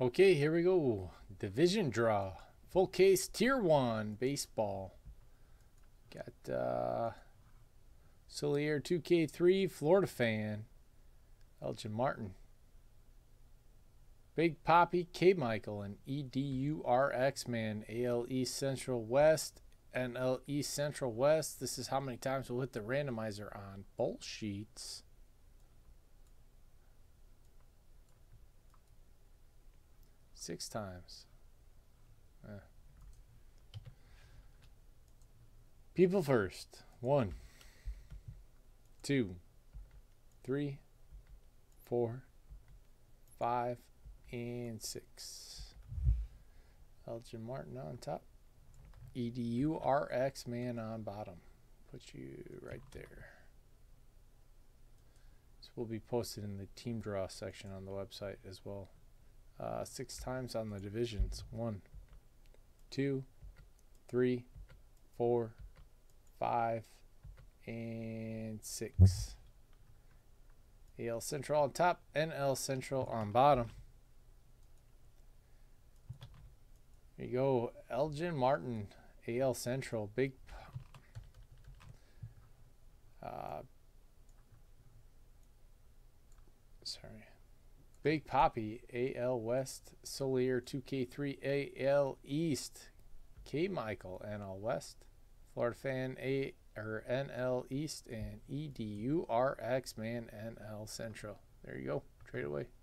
Okay, here we go. Division draw. Full case tier 1 baseball. Got Solier 2K3, Florida Fan, Elgin Martin, Big Papi, K. Michael, and EDURX man. ALE Central West, NLE Central West. This is how many times we'll hit the randomizer on both sheets. Six times. People first. 1, 2, 3, 4, 5, and 6. Elgin Martin on top. EDURX man on bottom. Put you right there. This will be posted in the team draw section on the website as well. 6 times on the divisions. 1, 2, 3, 4, 5, and 6. AL Central on top, NL Central on bottom. There you go. Elgin Martin, AL Central, Big Big Papi, AL West, Solier 2K3, AL East, K. Michael, NL West, Florida Fan, NL East, and EDURX man, NL Central. There you go. Trade away.